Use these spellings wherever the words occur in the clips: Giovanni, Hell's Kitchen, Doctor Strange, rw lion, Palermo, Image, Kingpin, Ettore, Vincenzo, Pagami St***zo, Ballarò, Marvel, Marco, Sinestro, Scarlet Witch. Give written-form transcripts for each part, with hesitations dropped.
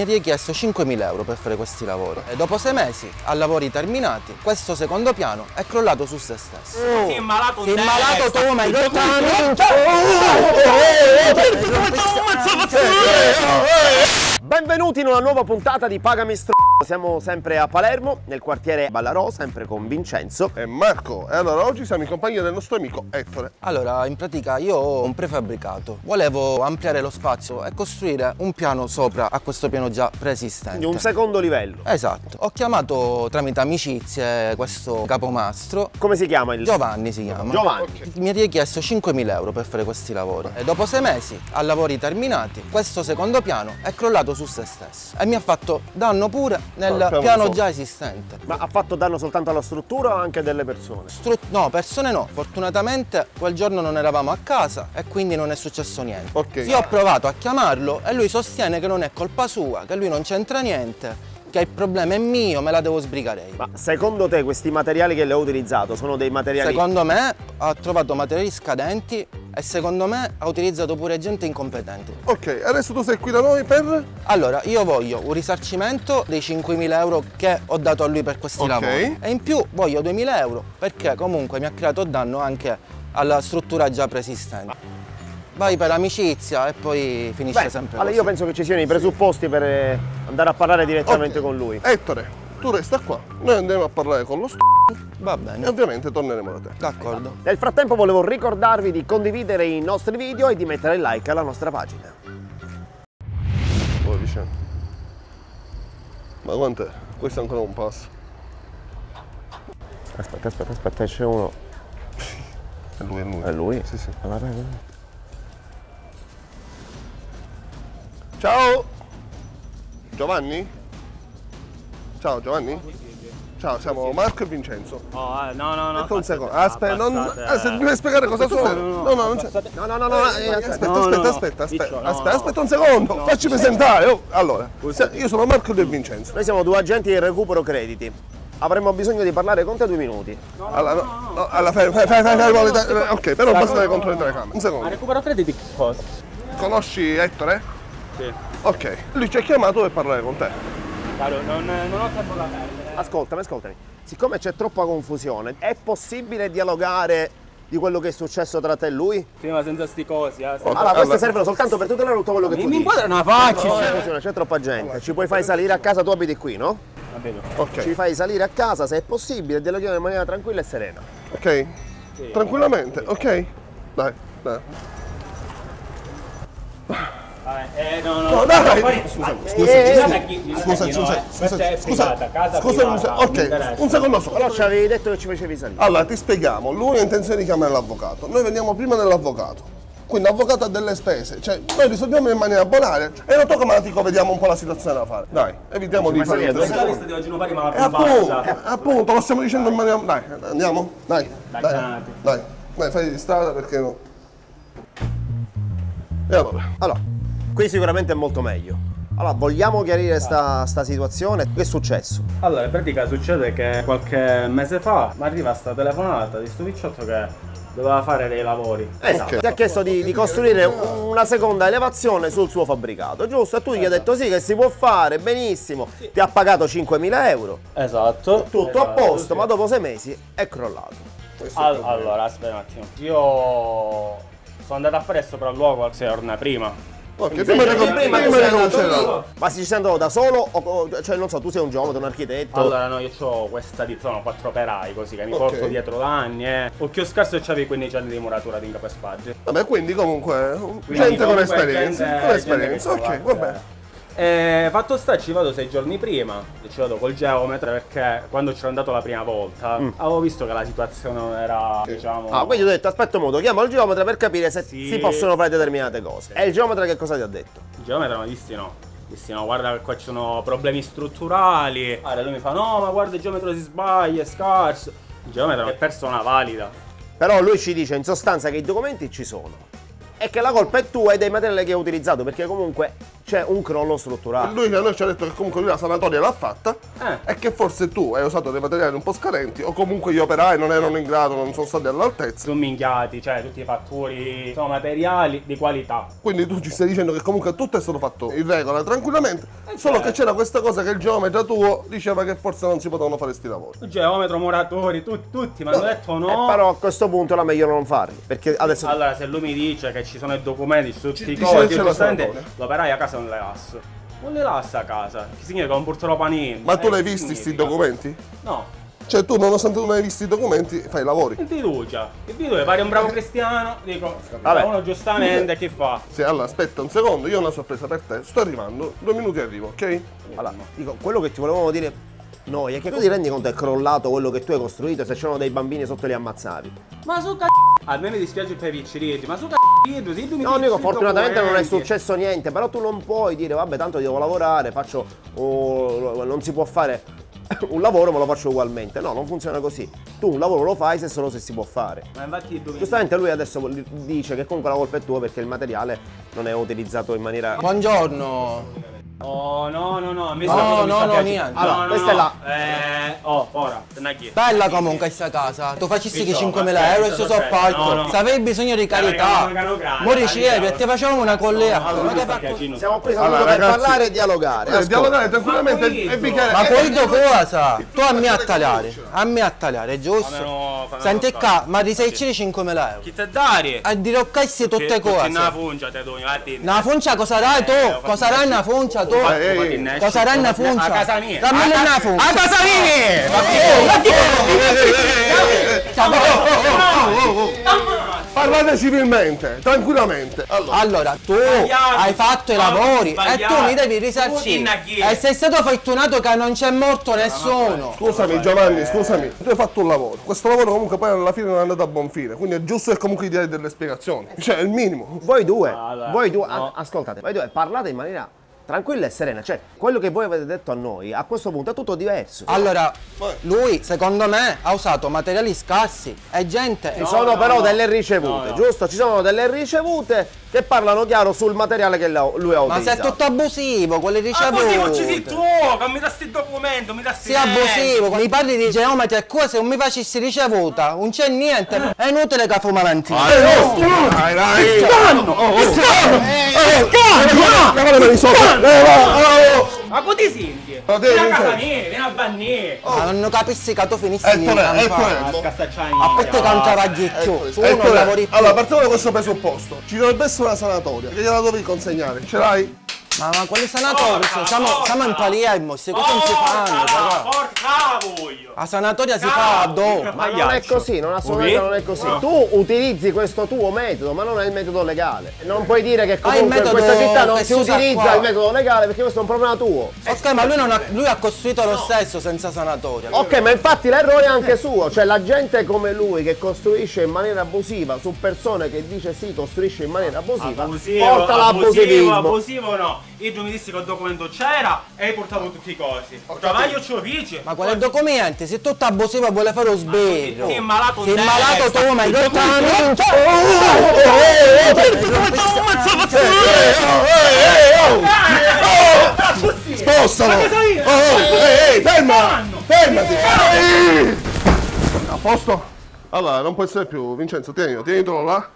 Mi ha richiesto 5.000 euro per fare questi lavori e dopo 6 mesi, a lavori terminati, questo secondo piano è crollato su se stesso. Sei malato, sei malato tu, ma io t'amo! Benvenuti in una nuova puntata di Pagami Struzzo. Siamo sempre a Palermo, nel quartiere Ballarò, sempre con Vincenzo e Marco. E allora oggi siamo in compagnia del nostro amico Ettore. Allora, in pratica io ho un prefabbricato. Volevo ampliare lo spazio e costruire un piano sopra a questo piano già preesistente. Quindi un secondo livello. Esatto. Ho chiamato tramite amicizie questo capomastro. Come si chiama? Giovanni si chiama. Giovanni. Okay. Mi ha richiesto 5.000 euro per fare questi lavori. E dopo 6 mesi, a lavori terminati, questo secondo piano è crollato su se stesso. E mi ha fatto danno pure nel piano già esistente. Ma ha fatto danno soltanto alla struttura o anche delle persone? No, persone no. Fortunatamente quel giorno non eravamo a casa e quindi non è successo niente. Okay. Io ho provato a chiamarlo e lui sostiene che non è colpa sua, che lui non c'entra niente, che il problema è mio, me la devo sbrigare io. Ma secondo te questi materiali che le ho utilizzato sono dei materiali... Secondo me ha trovato materiali scadenti e secondo me ha utilizzato pure gente incompetente. Ok, adesso tu sei qui da noi per... Allora, io voglio un risarcimento dei 5.000 euro che ho dato a lui per questi lavori. E in più voglio 2.000 euro perché comunque mi ha creato danno anche alla struttura già preesistente. Vai per amicizia e poi finisce sempre allora così. Io penso che ci siano i presupposti per andare a parlare direttamente con lui. Ettore, tu resta qua, noi andiamo a parlare con lo va bene. E ovviamente torneremo da te. D'accordo. Nel frattempo volevo ricordarvi di condividere i nostri video e di mettere il like alla nostra pagina. Oh Vincenzo, ma quant'è? Questo è ancora un passo. Aspetta, aspetta, aspetta, c'è uno. È lui, è lui. È lui? Sì, sì. Va bene. Ciao! Giovanni? Ciao Giovanni? Ciao, siamo Marco e Vincenzo. Oh, no, no, no. Aspetta un secondo. Aspetta, se mi vuoi spiegare cosa sono. No, no, non c'è. No, no, no, no. Aspetta un secondo. No, facci presentare. Oh, allora, io sono Marco e Vincenzo. Noi siamo due agenti di recupero crediti. Avremmo bisogno di parlare con te 2 minuti. No, allora, no, no, no. Allora, fai. Ok, però basta dare contro le telecamere. Un secondo. Ma recupero crediti che cosa? Conosci Ettore? Sì. Ok, lui ci ha chiamato per parlare con te. Allora, non ho tempo da perdere. Ascoltami, ascoltami. Siccome c'è troppa confusione, è possibile dialogare di quello che è successo tra te e lui? Sì, ma senza sti cosi, okay. Allora, queste servono soltanto per tutelare tutto quello che tu dici. Mi inquadra una faccia! No, c'è troppa gente, ci puoi far salire a casa, tu abiti qui, no? Va bene. Okay. Ci fai salire a casa, se è possibile, dialoghiamo in maniera tranquilla e serena. Ok? Sì, tranquillamente, ok? Dai, dai. No, dai! Scusa, ok, un secondo solo. Allora ci avevi detto che ci facevi salire. Allora ti spieghiamo, lui ha intenzione di chiamare l'avvocato, noi veniamo prima dell'avvocato. Quindi l'avvocato ha delle spese, cioè noi risolviamo in maniera banale e lo tocco, ma vediamo un po' la situazione da fare. Dai, evitiamo di fare. Appunto, lo stiamo dicendo in maniera. Dai, andiamo? Dai, dai, fai di strada perché no. E allora. Qui sicuramente è molto meglio. Allora, vogliamo chiarire sta situazione? Che è successo? Allora, in pratica succede che qualche mese fa mi arriva sta telefonata di sto picciotto che doveva fare dei lavori. Esatto. Okay. Ti ha chiesto di costruire una seconda elevazione sul suo fabbricato, giusto? E tu gli hai detto sì, che si può fare, benissimo. Sì. Ti ha pagato 5.000 euro. Esatto. Tutto a posto, sì. Ma dopo 6 mesi è crollato. Allora, aspetta un attimo. Io sono andato a fare il sopralluogo qualche giorno prima. Okay, prima ma se ci sei andato da solo o, cioè non so, tu sei un geometra, un architetto? Allora no, io ho questa di zona, 4 operai così che mi porto dietro da anni. Occhio scarso e c'avevi 15 anni di muratura di incapace. Vabbè, quindi comunque gente con esperienza. Con esperienza, ok, va bene. Fatto sta, ci vado 6 giorni prima, ci vado col geometra perché quando c'ero andato la prima volta avevo visto che la situazione non era, diciamo... Ah, quindi ho detto, aspetta un modo, chiamo il geometra per capire se si possono fare determinate cose. E il geometra che cosa ti ha detto? Il geometra mi ha detto no. Sì, no, guarda qua ci sono problemi strutturali. Allora lui mi fa, no ma guarda il geometra si sbaglia, è scarso. Il geometra è persona valida. Però lui ci dice in sostanza che i documenti ci sono e che la colpa è tua e dei materiali che hai utilizzato perché comunque... c'è un crollo strutturale. Lui che a noi ci ha detto che comunque lui la sanatoria l'ha fatta e che forse tu hai usato dei materiali un po' scadenti o comunque gli operai non erano in grado, non sono stati all'altezza. Sono minchiati, cioè tutti i fattori sono materiali di qualità. Quindi tu ci stai dicendo che comunque tutto è stato fatto in regola, tranquillamente, solo che c'era questa cosa che il geometra tuo diceva che forse non si potevano fare sti lavori. Il geometro, muratori, tutti mi hanno detto no. Però a questo punto era meglio non fare, perché adesso... Allora se lui mi dice che ci sono i documenti, tutti i codici, l'operai a casa non le lasso. Non le lasso a casa, che significa non porterò panini. Ma tu l'hai visti sti documenti? No. Cioè tu nonostante tu non hai visto i documenti fai i lavori. In fiducia, in fiducia, pare un bravo cristiano, dico, vabbè, uno giustamente che fa? Sì, allora aspetta un secondo, io ho una sorpresa per te, sto arrivando, 2 minuti arrivo, ok? Allora, dico, quello che ti volevamo dire noi è che tu ti rendi conto è crollato quello che tu hai costruito, se c'erano dei bambini sotto li ammazzavi. Ma su c***o! A me mi dispiace per i picciriti, ma su c***o! No, dico, fortunatamente non è successo niente, però tu non puoi dire, vabbè, tanto devo lavorare, faccio, non si può fare... un lavoro me lo faccio ugualmente, no, non funziona così. Tu un lavoro lo fai se solo se si può fare. Ma infatti giustamente lui adesso dice che comunque la colpa è tua perché il materiale non è utilizzato in maniera... Buongiorno! Oh no no no, no niente. Allora, questa è la... oh, ora, bella comunque sta casa, tu facessi che 5.000 euro e sto soppalco. Sapevi bisogno di carità. Mo ricevi e ti facciamo una collea. Siamo qui per parlare e dialogare. Dialogare tranquillamente e bicchiere. Ma poi tu cosa? Tu a me a tagliare, giusto? Senti qua, ma risecci 5.000 euro. Chi te dare? A diroccassi tutte cose. Una foncia cosa dai tu? Cosa dai una foncia tu? Cosa era una foncia? A casa mia! A casa mia! Parlate civilmente, tranquillamente. Allora, tu hai fatto i lavori e tu mi devi risarcire. E sei stato fortunato che non c'è morto nessuno. Scusami Giovanni, scusami. Tu hai fatto un lavoro. Questo lavoro comunque poi alla fine non è andato a buon fine. Quindi è giusto che comunque gli dai delle spiegazioni. Cioè, è il minimo. Voi due, ascoltate, voi due parlate in maniera... tranquilla e serena, cioè quello che voi avete detto a noi a questo punto è tutto diverso. Allora, lui secondo me ha usato materiali scarsi e gente... Ci sono però delle ricevute, giusto? Ci sono delle ricevute che parlano chiaro sul materiale che lui ha usato. Ma se è tutto abusivo, quelle ricevute... Abusivo ci sei tu, che mi dasti il documento, mi dasti... Sì, abusivo, mi parli di geometri e cose, non mi facessi ricevuta, non c'è niente, è inutile che fuma l'antino. Dai, ma quanti senti? Vieni a casa mia, vieni a bannire. Ma non capissi che tu finissi di fare. A parte cantava Ghicchio. Allora, partiamo da questo presupposto. Ci dovrebbe essere una sanatoria che gliela dovevi consegnare. Ce l'hai? Ma quelle sanatorie siamo in Palermo, queste cose non si fanno. Porca voglio! La sanatoria si fa dopo. Ma non è così, non assolutamente non è così. Tu utilizzi questo tuo metodo, ma non è il metodo legale. Non puoi dire che comunque in questa città non si utilizza il metodo legale perché questo è un problema tuo. Ok, ma lui ha costruito lo stesso senza sanatoria. Ok, ma infatti l'errore è anche suo, cioè la gente come lui che costruisce in maniera abusiva su persone che dice sì, costruisce in maniera abusiva, porta l'abusivismo. Abusivo no. Io mi dissi che il documento c'era e hai portato tutti i cosi. Ma io ce lo dici. Ma qual è il documento? Se tutto abusivo vuole fare lo sbirro. Sei malato, sei malato tu, ma il documento. Spostalo! Ferma! Fermati! A posto? Allora, non può essere più, Vincenzo, tienitelo là.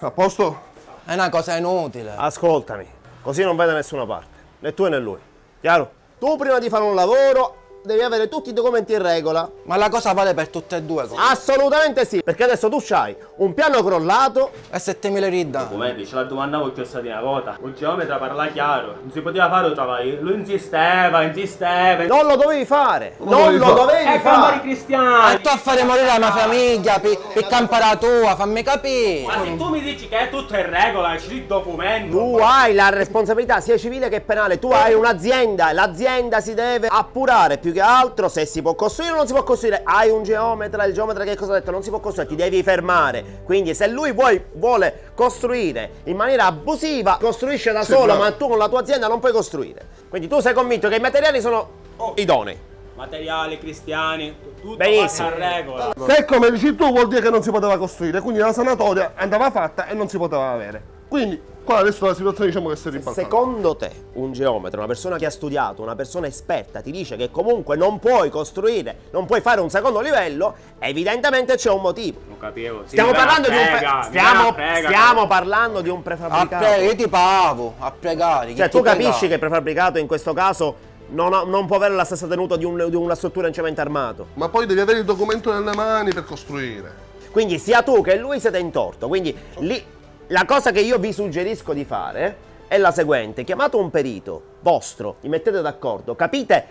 A posto? È una cosa inutile. Ascoltami. Così non vai da nessuna parte, né tu né lui, chiaro? Tu prima di fare un lavoro devi avere tutti i documenti in regola. Ma la cosa vale per tutte e due cose? Assolutamente sì, perché adesso tu c'hai un piano crollato e 7.000 ridda. Documenti, ce la domandavo che è stata una volta. Un geometra parla chiaro, non si poteva fare tutta la... Lui insisteva, insisteva. Non lo dovevi fare, non lo dovevi fare. E campare i cristiani. E tu a fare morire la mia famiglia, per campare la tua, fammi capire. Ma se tu mi dici che è tutto in regola, ci sono documenti. Tu hai la responsabilità sia civile che penale, tu hai un'azienda, l'azienda si deve appurare più che altro se si può costruire o non si può costruire. Hai un geometra, il geometra che cosa ha detto? Non si può costruire, ti devi fermare. Quindi se lui vuole costruire in maniera abusiva, costruisce da solo, ma tu con la tua azienda non puoi costruire. Quindi tu sei convinto che i materiali sono idonei. Materiali, cristiani, tutto passa a regola. Se come dici tu vuol dire che non si poteva costruire, quindi la sanatoria andava fatta e non si poteva avere. Quindi Qua adesso la situazione diciamo che si è ribaltata. Secondo te un geometra, una persona che ha studiato, una persona esperta, ti dice che comunque non puoi costruire, non puoi fare un secondo livello, evidentemente c'è un motivo. Lo capivo. Stiamo parlando di un stiamo parlando di un prefabbricato. Io ti pavo a pregare. Cioè tu capisci che il prefabbricato in questo caso non può avere la stessa tenuta di una struttura in cemento armato. Ma poi devi avere il documento nelle mani per costruire. Quindi sia tu che lui siete in torto. Quindi lì la cosa che io vi suggerisco di fare è la seguente: chiamate un perito vostro, vi mettete d'accordo, capite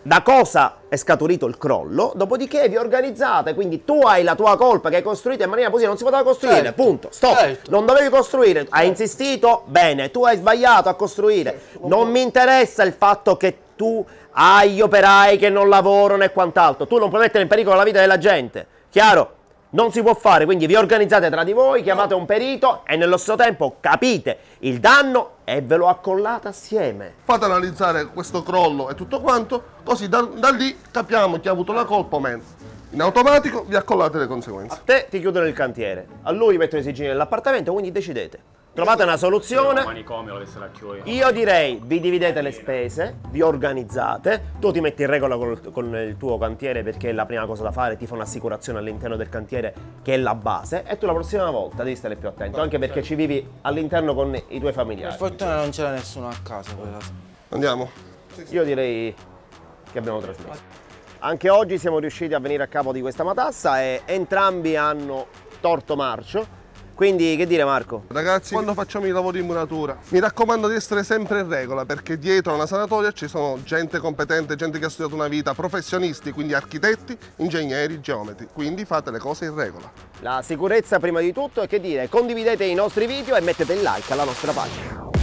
da cosa è scaturito il crollo, dopodiché vi organizzate. Quindi tu hai la tua colpa che hai costruito in maniera così, non si poteva costruire, certo, punto, stop, certo, non dovevi costruire, certo, hai insistito, bene, tu hai sbagliato a costruire, certo, non mi interessa il fatto che tu hai gli operai che non lavorano e quant'altro, tu non puoi mettere in pericolo la vita della gente, chiaro? Non si può fare, quindi vi organizzate tra di voi, chiamate un perito e nello stesso tempo capite il danno e ve lo accollate assieme. Fate analizzare questo crollo e tutto quanto, così da lì capiamo chi ha avuto la colpa o meno. In automatico vi accollate le conseguenze. A te ti chiudono il cantiere, a lui mettono i sigilli nell'appartamento, quindi decidete. Trovate una soluzione. Io direi vi dividete le spese, vi organizzate, tu ti metti in regola con il tuo cantiere perché è la prima cosa da fare, ti fa un'assicurazione all'interno del cantiere che è la base, e tu la prossima volta devi stare più attento, anche perché ci vivi all'interno con i tuoi familiari. Per fortuna non c'era nessuno a casa quella. Andiamo. Io direi che abbiamo trasmesso. Anche oggi siamo riusciti a venire a capo di questa matassa e entrambi hanno torto marcio. Quindi che dire, Marco? Ragazzi, quando facciamo i lavori in muratura mi raccomando di essere sempre in regola, perché dietro a una sanatoria ci sono gente competente, gente che ha studiato una vita, professionisti, quindi architetti, ingegneri, geometri, quindi fate le cose in regola. La sicurezza prima di tutto, e che dire, condividete i nostri video e mettete il like alla nostra pagina.